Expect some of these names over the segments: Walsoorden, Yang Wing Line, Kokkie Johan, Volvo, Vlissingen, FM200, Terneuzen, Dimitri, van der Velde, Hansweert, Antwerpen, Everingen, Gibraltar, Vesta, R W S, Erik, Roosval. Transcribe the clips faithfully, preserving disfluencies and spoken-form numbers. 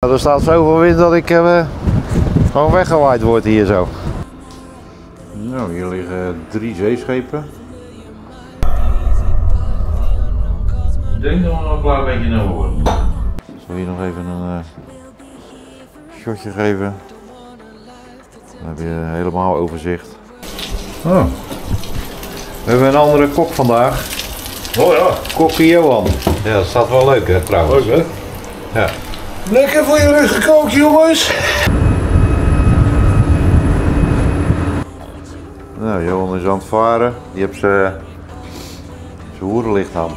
Nou, er staat zoveel wind dat ik uh, gewoon weggewaaid word hier zo. Nou, hier liggen drie zeeschepen. Ik denk dat we nog een klein beetje naar horen. Ik zal hier nog even een uh, shotje geven. Dan heb je helemaal overzicht. Oh. We hebben een andere kok vandaag. Oh ja. Kokkie Johan. Ja, dat staat wel leuk hè trouwens. Leuk hè? Ja. Lekker voor je rug gekookt, jongens! Nou, Johan is aan het varen. Die heeft zijn hoerenlicht aan.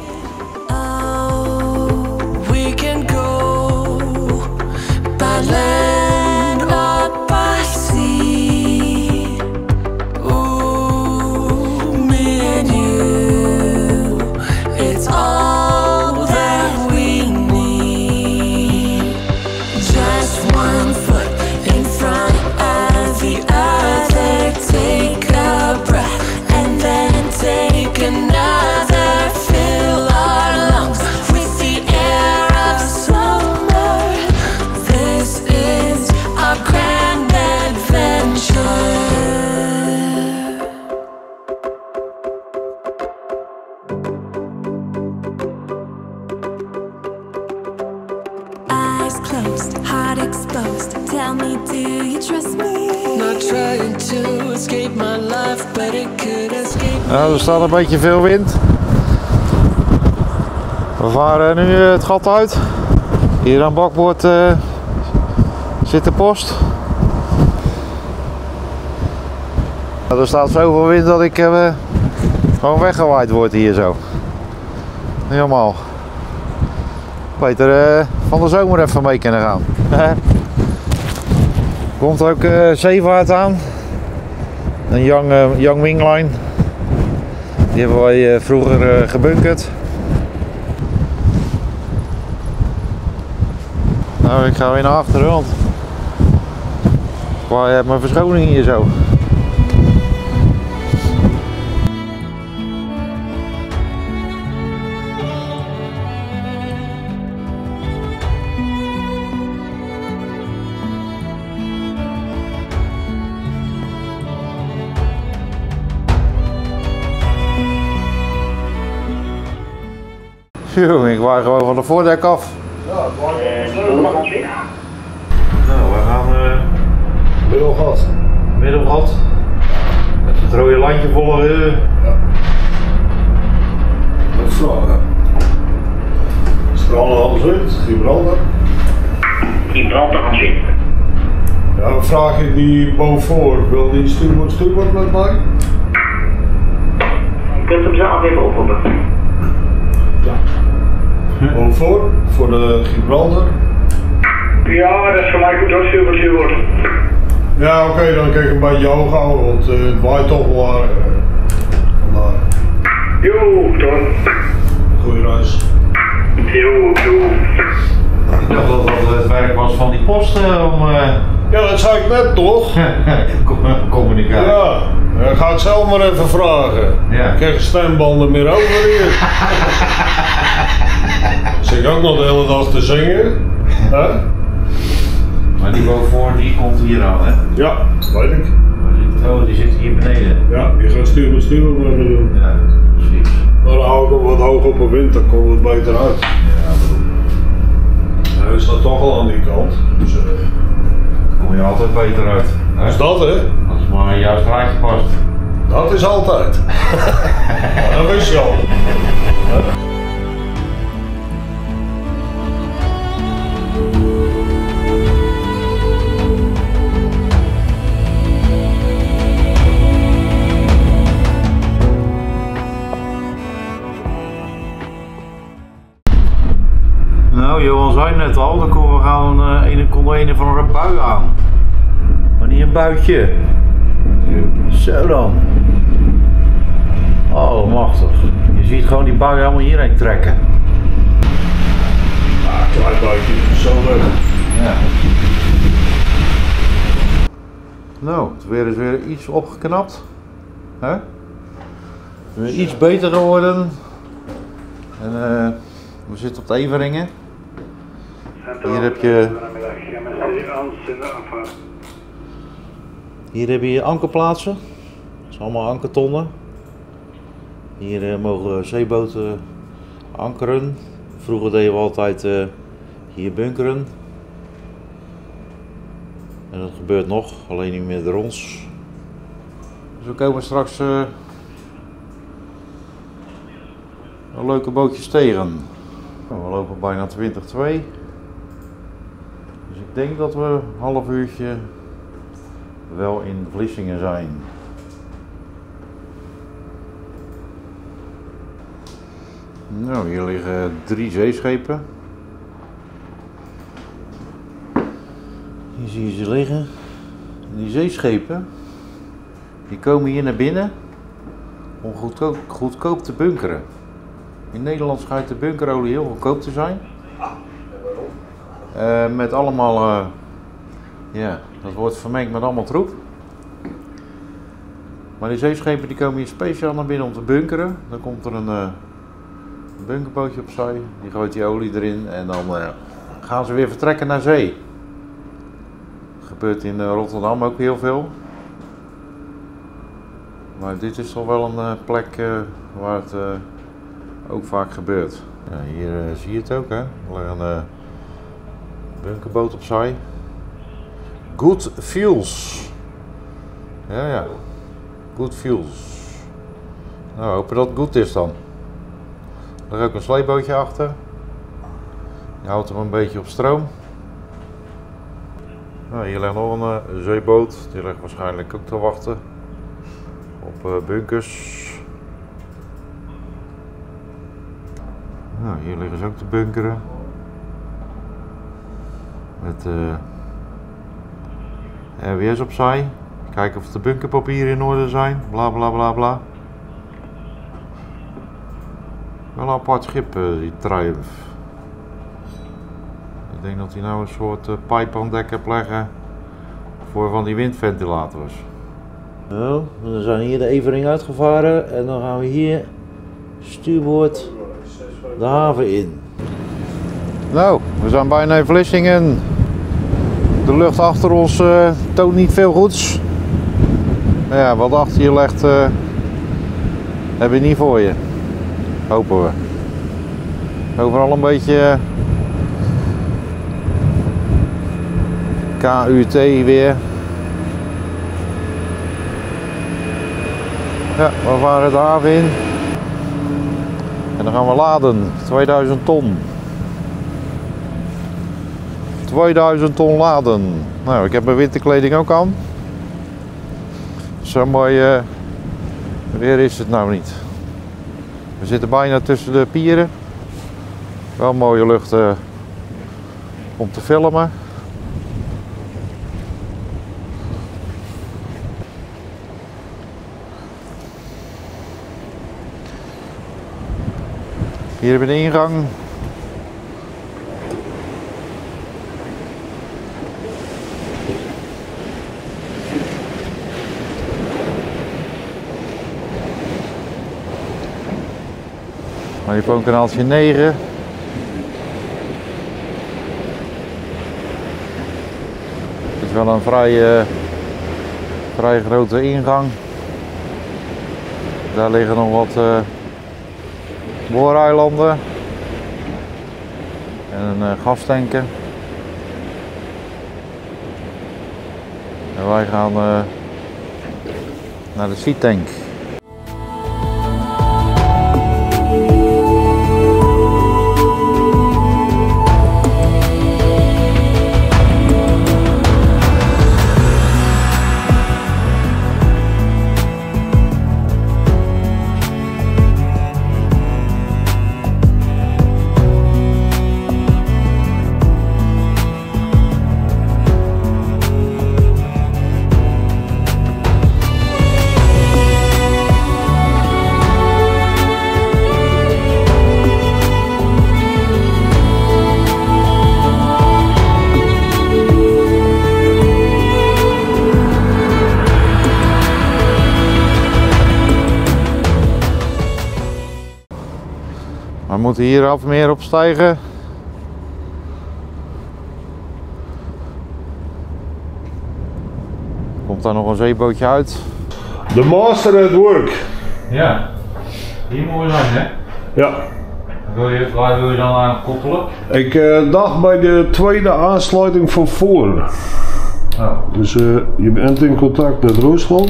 Closed, heart exposed. Tell me, do you trust me? Not trying to escape my life, but it could escape. Nou, er staat een beetje veel wind. We varen nu het gat uit. Hier aan bakboord uh, zit de post. Nou, er staat zoveel wind dat ik uh, gewoon weggewaaid word hier zo. Niet normaal. Beter uh, van de zomer even mee kunnen gaan. Komt ook uh, zeevaart aan. Een Yang, uh, Yang Wing Line. Die hebben wij uh, vroeger uh, gebunkerd. Nou, ik ga weer naar achteren, want ik heb mijn verschoning hier zo. Ik waai gewoon van de voordek af. Ja, het was een Nou, we gaan uh, middelgat. Middelgat. Met het rode landje volgen. Uh. Ja. Met vragen. Stranden Hansweert, Gibraltar. Gibraltar Hansweert. Ja, dan vraag ik die boven voor. Wil die stuurboord stuurboord met mij? Je kunt hem zelf even opvoeden. Ook voor, voor de Gibraltar. Ja, dat is voor mij goed, dat is super super. Ja, oké, okay, dan kan ik een beetje hoog houden, want uh, het waait toch wel uh, vandaag. Jo, dan. Goeie reis. Jo, jo. Ik dacht dat dat het werk was van die posten om... Uh... Ja, dat zei ik net toch? Communicatie. Ja, dan ga ik zelf maar even vragen. Ja. Ik krijg stembanden meer over hier. Ik ook nog de hele dag te zingen. Hè? Maar die bovenvoor die komt hier aan, hè? Ja, weet ik. Oh, die zit hier beneden. Ja, die gaat sturen met sturen maar even doen. Ja, precies. Maar dan hou ik hem wat hoog op de wind, dan komt het beter uit. Ja, dat hij staat toch al aan die kant. Dus, uh... dan kom je altijd beter uit. Hè? Is dat, hè? Als het maar juist juist raadje past. Dat is altijd. Dat wist je al. Johan zei net al, dan komen we gaan een, een container van een bui aan. Maar niet een buitje. Zo dan. Oh, machtig. Je ziet gewoon die bui helemaal hierheen trekken. Ah, klein buitje. Zo leuk. Ja. Nou, het weer is weer iets opgeknapt. Hè? Huh? Iets beter geworden. En, uh, we zitten op de Everingen. hier heb je... Hier heb je ankerplaatsen. Dat zijn allemaal ankertonnen. Hier mogen zeeboten ankeren. Vroeger deden we altijd hier bunkeren. En dat gebeurt nog, alleen niet meer door ons. Dus we komen straks uh, een leuke bootjes tegen. Nou, we lopen bijna twintig twee. Dus ik denk dat we een half uurtje wel in Vlissingen zijn. Nou, hier liggen drie zeeschepen. Hier zie je ze liggen. En die zeeschepen, die komen hier naar binnen om goedkoop, goedkoop te bunkeren. In Nederland schijnt de bunkerolie heel goedkoop te zijn. Uh, met allemaal, ja, uh, yeah, dat wordt vermengd met allemaal troep. Maar die zeeschepen die komen hier speciaal naar binnen om te bunkeren. Dan komt er een uh, bunkerbootje opzij, die gooit die olie erin en dan uh, gaan ze weer vertrekken naar zee. Gebeurt in Rotterdam ook heel veel. Maar dit is toch wel een plek uh, waar het uh, ook vaak gebeurt. Ja, hier uh, zie je het ook, hè? Er ligt een uh, bunkerboot opzij. Good Fuels. Ja, ja. Good Fuels. Nou, hopen dat het goed is dan. Er is ook een sleebootje achter. Je houdt hem een beetje op stroom. Nou, hier ligt nog een uh, zeeboot, die ligt waarschijnlijk ook te wachten op uh, bunkers. Nou, hier liggen ze ook te bunkeren. Met uh, R W S opzij. Kijken of de bunkerpapieren in orde zijn. Bla bla bla bla. Wel een apart schip, uh, die Triumph. Ik denk dat hij nou een soort uh, pijp aan dek heeft leggen voor van die windventilators. Nou, we zijn hier de Evering uitgevaren en dan gaan we hier stuurboord de haven in. Nou, we zijn bijna in Vlissingen. De lucht achter ons uh, toont niet veel goeds. Maar ja, wat achter je legt uh, heb je niet voor je. Hopen we. Overal een beetje... Uh, K U T weer. Ja, we varen de haven in. En dan gaan we laden. tweeduizend ton. tweeduizend ton laden. Nou, ik heb mijn winterkleding ook aan. Zo mooi uh, weer is het nou niet. We zitten bijna tussen de pieren. Wel mooie lucht uh, om te filmen. Hier hebben we de ingang. Telefoonkanaaltje negen. Het is wel een vrij, uh, vrij grote ingang. Daar liggen nog wat... Uh, booreilanden en een uh, gastanker. En wij gaan uh, naar de Seatank. We moeten hier af meer opstijgen. Komt daar nog een zeebootje uit. The master at work. Ja, hier moeten we zijn, hè? Ja. Wil je, waar wil je dan aan koppelen? Ik uh, dacht bij de tweede aansluiting van voren. Oh. Dus uh, je bent in contact met Roosval.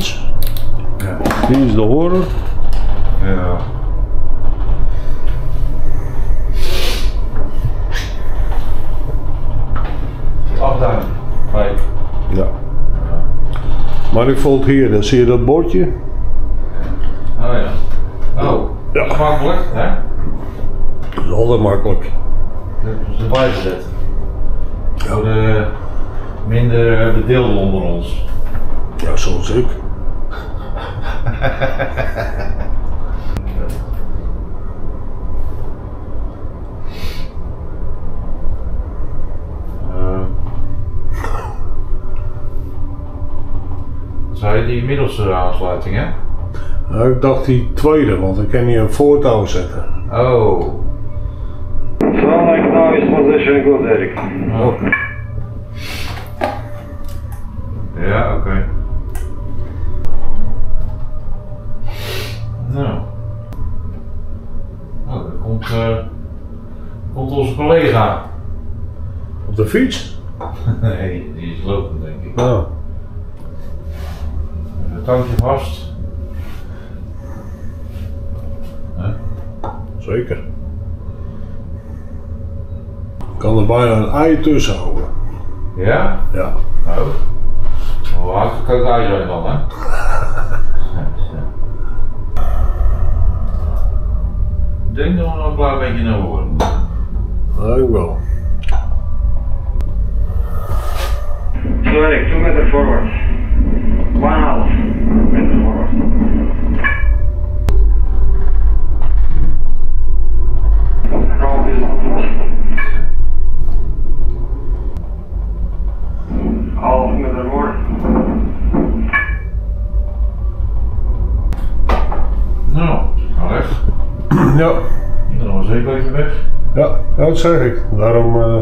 Ja. Hier is de horen. Ja. acht duim. vijf. Ja. Maar ik vond hier, dan zie je dat bordje. Oh ja. Oh, ja. Dat is makkelijk, hè? Dat is altijd makkelijk. Dat is erbij gezet. Ja. Voor de minder bedeelden onder ons. Ja, soms ook. Zij die middelste aansluiting, hè? Nou, ik dacht die tweede, want ik kan hier een voortouw zetten. Oh. Frankrijk, nou is position goed, Erik. Oké. Ja, oké. Okay. Nou. Nou, daar komt, uh, komt onze collega. Op de fiets? Nee, die is lopend, denk ik. Oh. Touwtje vast. Huh? Zeker. Ik kan er bijna een ei tussen houden. Ja? Ja. Nou, hoe hard kan het ei zijn dan, hè? Ik denk dat we nog een klein beetje naar horen moeten. Nou, wel. Sorry, twee meter forward. een komma vijf. Ja. Dan was ik even weg. Ja, dat zeg ik. Daarom uh,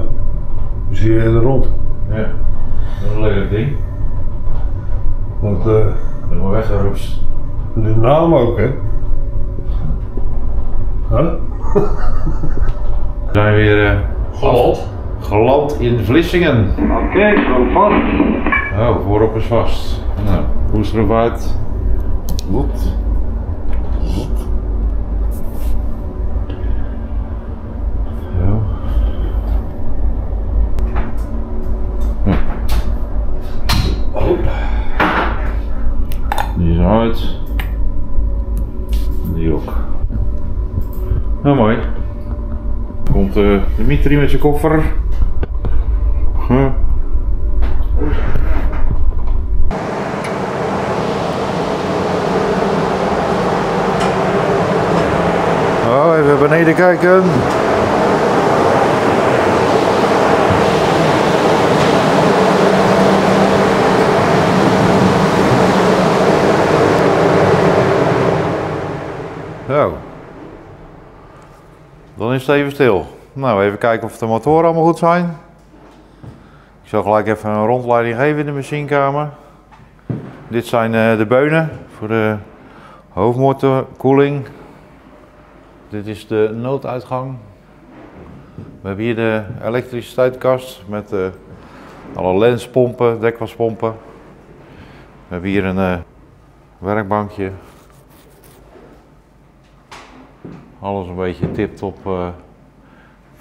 zie je er rond. Ja, dat is een lekker ding. Want eh... Uh, dat is maar weggeroeps. De naam ook, hè? Huh? We zijn weer uh, geland. geland in Vlissingen. Oké, okay, zo vast. Oh, voorop is vast. Nou, koers erop uit. Goed. Die is uit. Die ook. Nou, mooi. Komt uh, Dimitri met zijn koffer. Huh. Oh, even beneden kijken. Zo. Dan is het even stil. Nou, even kijken of de motoren allemaal goed zijn. Ik zal gelijk even een rondleiding geven in de machinekamer. Dit zijn uh, de beunen voor de hoofdmotorkoeling. Dit is de nooduitgang. We hebben hier de elektriciteitskast met uh, alle lenspompen, dekwaspompen. We hebben hier een uh, werkbankje. Alles een beetje tip-top uh,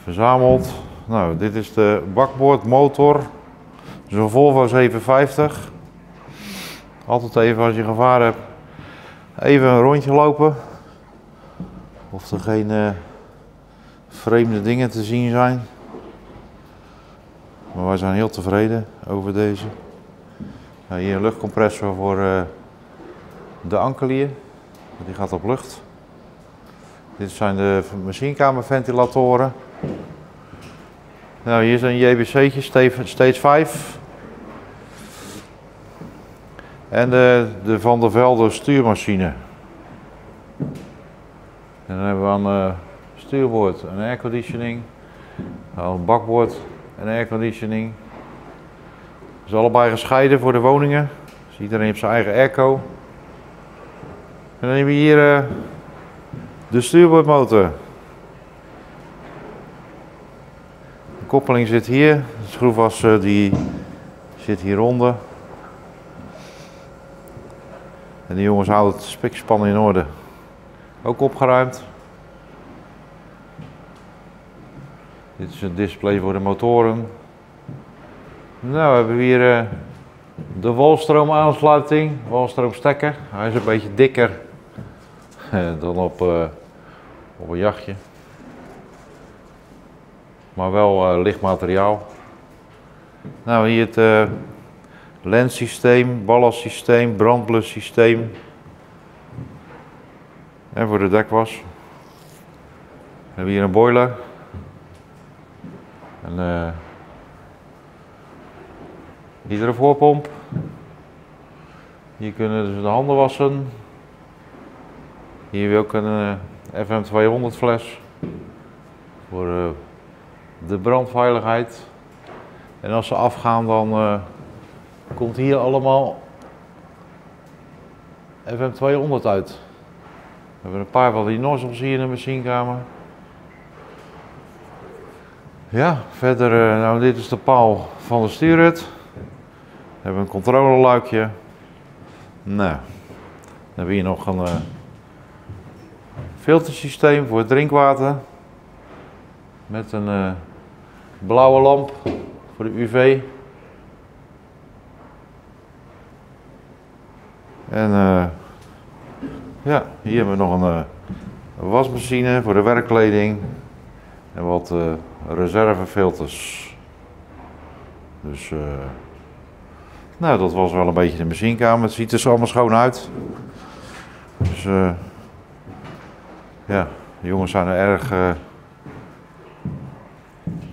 verzameld. Nou, dit is de bakboordmotor. Zo'n Volvo zevenhonderdvijftig. Altijd even als je gevaar hebt, even een rondje lopen. Of er geen uh, vreemde dingen te zien zijn. Maar wij zijn heel tevreden over deze. Nou, hier een luchtcompressor voor uh, de ankelier. Die gaat op lucht. Dit zijn de machinekamerventilatoren. Nou, hier zijn J B C'tjes, steeds vijf. En de, de Van der Velde stuurmachine. En dan hebben we aan uh, stuurboord een airconditioning. Aan bakboord een airconditioning. Dat is allebei gescheiden voor de woningen. Dus iedereen heeft zijn eigen airco. En dan hebben we hier uh, de stuurboordmotor. De koppeling zit hier. De schroefwasser die zit hieronder. En de jongens houden het spikspan in orde. Ook opgeruimd. Dit is een display voor de motoren. Nou, we hebben hier uh, de walstroomaansluiting, walstroomstekker. Hij is een beetje dikker dan op, uh, op een jachtje. Maar wel uh, licht materiaal. Nou, hier het uh, lenssysteem, ballastsysteem, brandblussysteem. En voor de dekwas. We hebben hier een boiler. En, uh, hier een voorpomp. Hier kunnen dus de handen wassen. Hier heb je ook een uh, F M tweehonderd fles. Voor uh, de brandveiligheid. En als ze afgaan dan uh, komt hier allemaal F M tweehonderd uit. We hebben een paar van die nozzels hier in de machinekamer. Ja, verder, nou dit is de paal van de stuurhut. We hebben een controleluikje. Nou, dan hebben we hier nog een uh, filtersysteem voor het drinkwater. Met een uh, blauwe lamp voor de U V. En uh, ja, hier hebben we nog een uh, wasmachine voor de werkkleding. En wat uh, reservefilters. Dus, uh, nou, dat was wel een beetje de machinekamer. Het ziet er zo allemaal schoon uit. Dus, uh, ja, de jongens zijn er erg uh,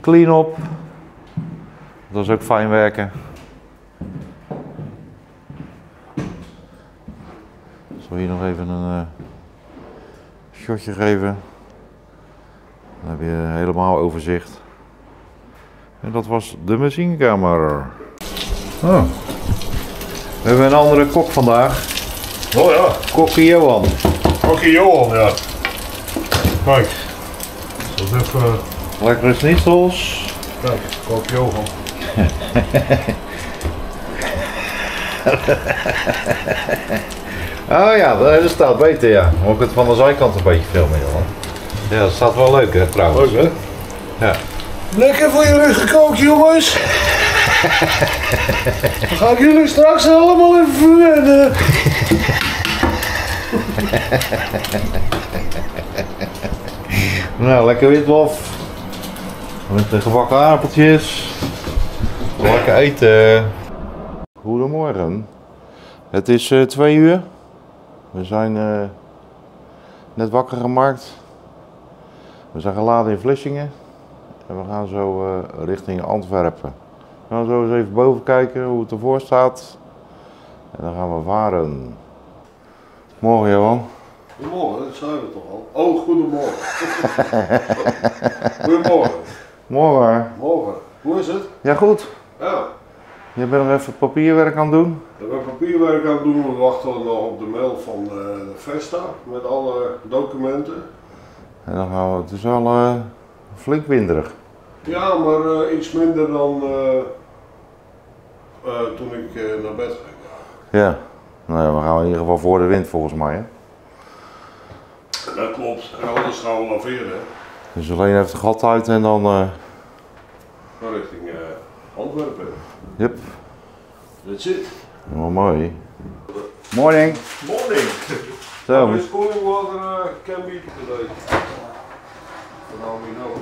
clean op. Dat is ook fijn werken. Ik zal hier nog even een uh, shotje geven. Dan heb je een helemaal overzicht. En dat was de machinekamer. Oh. We hebben een andere kok vandaag. Oh ja. Kokkie Johan. Kokkie Johan, ja. Kijk. Dat is even... Lekkere snitsels. Kijk, Kokkie Johan. Oh ja, dat staat beter, ja. Moet ik het van de zijkant een beetje filmen, Johan. Ja, dat staat wel leuk, hè, trouwens. Leuk, hè? Ja. Lekker voor jullie gekookt, jongens. Dan ga ik jullie straks allemaal even verwennen. Nou, lekker witlof. Met de gebakken aardappeltjes. Lekker eten. Goedemorgen. Het is uh, twee uur. We zijn uh, net wakker gemaakt. We zijn geladen in Vlissingen en we gaan zo uh, richting Antwerpen. We gaan zo eens even boven kijken hoe het ervoor staat en dan gaan we varen. Morgen, Johan. Goedemorgen, dat zijn we toch al. Oh, goedemorgen. Goedemorgen. Morgen. Morgen. Hoe is het? Ja, goed. Ja. Je bent nog even papierwerk aan het doen? Ik ben papierwerk aan het doen. We wachten nog op de mail van uh, de Vesta met alle documenten. En dan gaan we, het is wel uh, flink winderig. Ja, maar uh, iets minder dan uh, uh, toen ik uh, naar bed ging. Ja, nou, we gaan in ieder geval voor de wind volgens mij. Hè? Dat klopt, en anders gaan we laveren. Dus alleen even het gat uit en dan... Uh... richting uh, Antwerpen. Yep. Dat zit. Wel mooi. Morning. Morning. So, this cooling water uh, can be today. For now we know.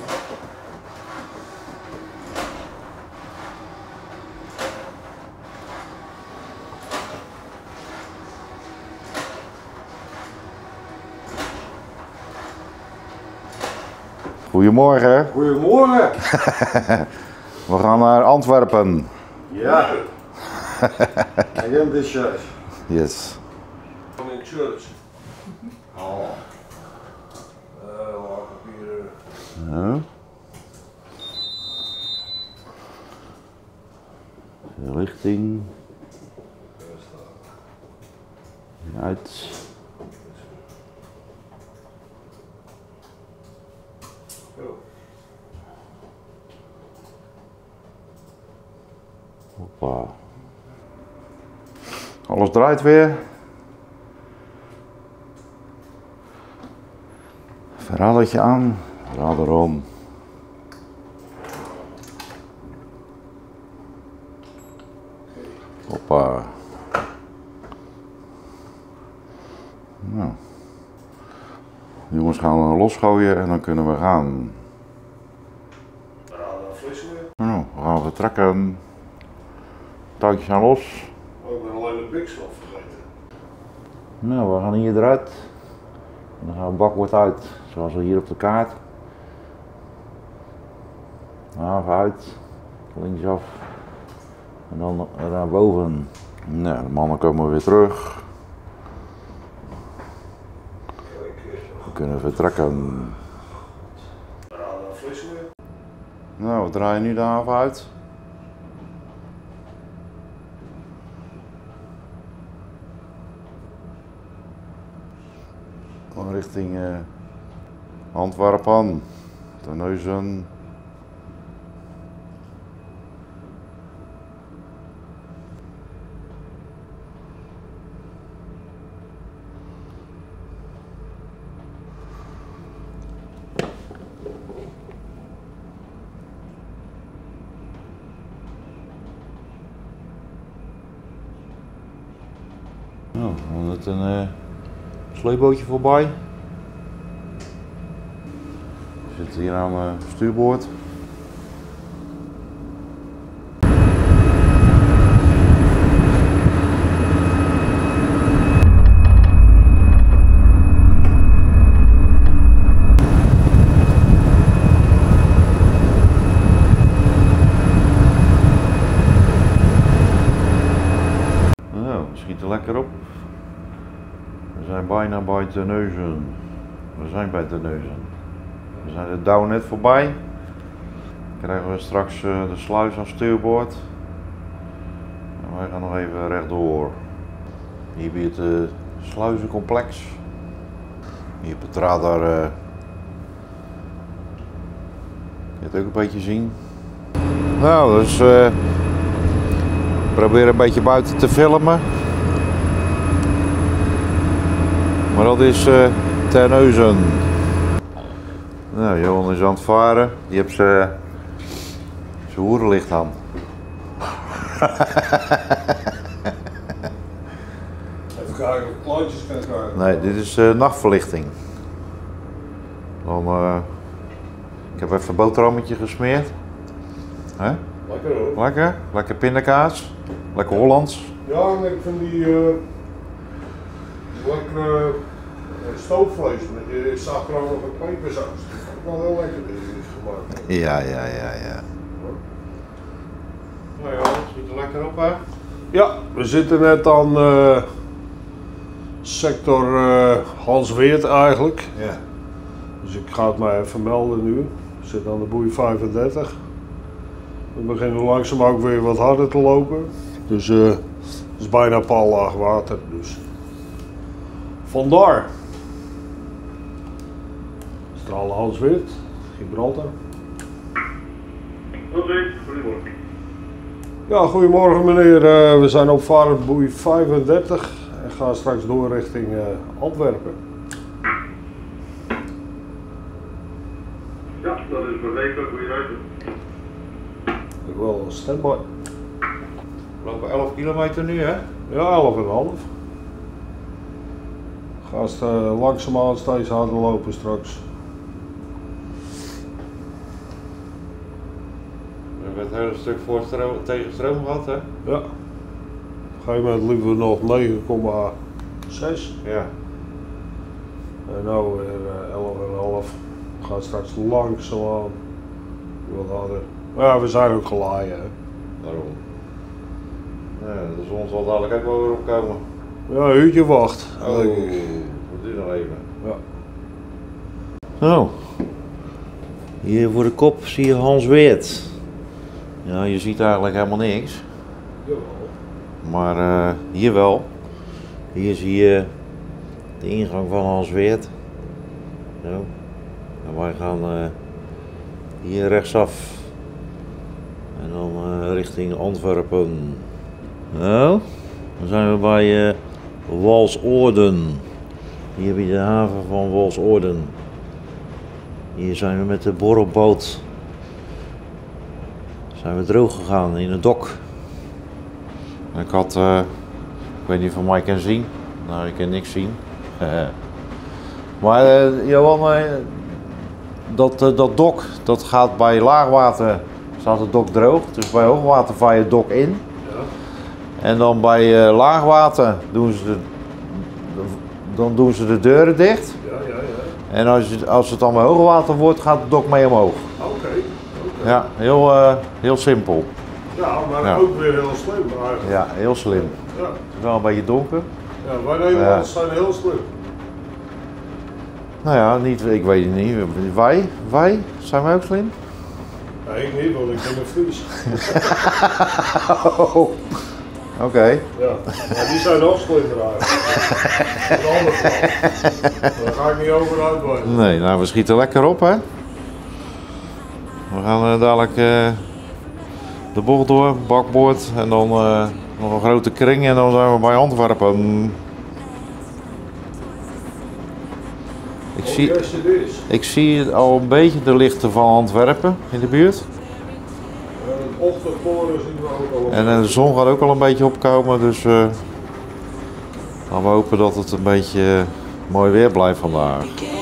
Goedemorgen. Goedemorgen. We gaan naar Antwerpen. Ja. I am the church. Yes. I'm in church. Oh. Uh, wat papieren. Ja. Richting. uit. Hoppa. Alles draait weer. Verradertje aan, radar om. Hoppa. Nou. De jongens gaan losgooien en dan kunnen we gaan. Nou, we gaan vertrekken. Touwtjes aan los. Oh, ik ben alleen de piksel vergeten. Nou, we gaan hier eruit. En dan gaan we bakboord uit, zoals hier op de kaart. Haven uit, linksaf. En dan naar boven. Nou, de mannen komen weer terug. We kunnen vertrekken. Nou, we draaien nu de haven uit. Richting uh, Antwerpen, Terneuzen. Nou, oh, dan is het een uh, sleebootje voorbij. We zitten hier aan het stuurboord. Nou, het schiet er lekker op. We zijn bijna bij Terneuzen. We zijn bij Terneuzen. We zijn de douw net voorbij. Dan krijgen we straks de sluis aan stuurboord. En wij gaan nog even rechtdoor. Hier bij het uh, sluizencomplex. Hier op het radar. Uh, kun je het ook een beetje zien. Nou, dus uh, ik probeer een beetje buiten te filmen. Maar dat is uh, Terneuzen. Nou, Johan is aan het varen. Die heeft zijn hoerenlicht aan. Even kijken of plaatjes kunnen krijgen. Nee, dit is uh, nachtverlichting. Dan, uh, ik heb even een boterhammetje gesmeerd. Huh? Lekker hoor. Lekker? Lekker pindakaas. Lekker Hollands. Ja, en ik vind die uh, lekkere uh, stoofvlees met slagroom of een pepersaus. Wel heel lekker dit is gemaakt. Ja, ja, ja, ja. Nou ja, het ziet er lekker op, hè? Ja, we zitten net aan uh, sector uh, Hansweert eigenlijk. Ja. Dus ik ga het maar even melden nu. We zitten aan de boei vijfendertig. We beginnen langzaam ook weer wat harder te lopen. Dus uh, het is bijna paal laag water. Dus. Vandaar. Stralen Hansweert, Gibraltar. Goedemorgen. Ja, goedemorgen meneer. Uh, we zijn op vaarboei vijfendertig en gaan straks door richting uh, Antwerpen. Ja, dat is begrepen. Goeie ruimte. Ik wil standby. We lopen elf kilometer nu, hè? Ja, elf en een half. Als het uh, langzaamaan steeds harder lopen straks. We hebben het hele stuk voor tegen stroom gehad, hè? Ja. Op een gegeven moment liepen we nog negen komma zes. Ja. En nou weer uh, elf komma vijf. We gaan straks langzaamaan wat harder. Maar ja, we zijn ook gelaaien, hè? Daarom. Ja, de zon zal dadelijk ook wel weer opkomen. Ja, een uurtje wacht. Oh, dat duurt nog even. Ja. Nou, hier voor de kop zie je Hansweert. Ja, je ziet eigenlijk helemaal niks. Maar uh, hier wel. Hier zie je de ingang van Hansweert. Zo. En wij gaan uh, hier rechtsaf. En dan uh, richting Antwerpen. Nou, dan zijn we bij uh, Walsoorden. Hier heb je de haven van Walsoorden. Hier zijn we met de borrelboot. Zijn we droog gegaan in een dok. Ik had, uh, ik weet niet of je mij kan zien. Nou, ik kan niks zien. Maar uh, Johan, uh, dat, uh, dat dok, dat gaat bij laagwater, staat het dok droog. Dus bij hoogwater vaar je het dok in. Ja. En dan bij uh, laagwater doen ze de, dan doen ze de deuren dicht. Ja, ja, ja. En als, je, als het dan bij hoogwater wordt, gaat het dok mee omhoog. Oké. Okay. Okay. Ja, heel, uh, heel simpel. Ja, maar ja. Ook weer heel slim eigenlijk. Ja, heel slim. Ja. Het is wel een beetje donker. Ja, wij Nederlanders zijn heel slim. Nou ja, niet, ik weet het niet. Wij? Wij? Zijn wij ook slim? Nee, ik niet, want ik ben een Fries. oh, Oké. Okay. Ja, maar die zijn nog slimmer eigenlijk. Een ander plan. Daar ga ik niet over uitweiden. Nee, nou we schieten lekker op hè. We gaan uh, dadelijk... Uh... de bocht door, bakboord en dan uh, nog een grote kring en dan zijn we bij Antwerpen. Ik zie, ik zie al een beetje de lichten van Antwerpen in de buurt. En de zon gaat ook al een beetje opkomen, dus uh, laten we hopen dat het een beetje mooi weer blijft vandaag.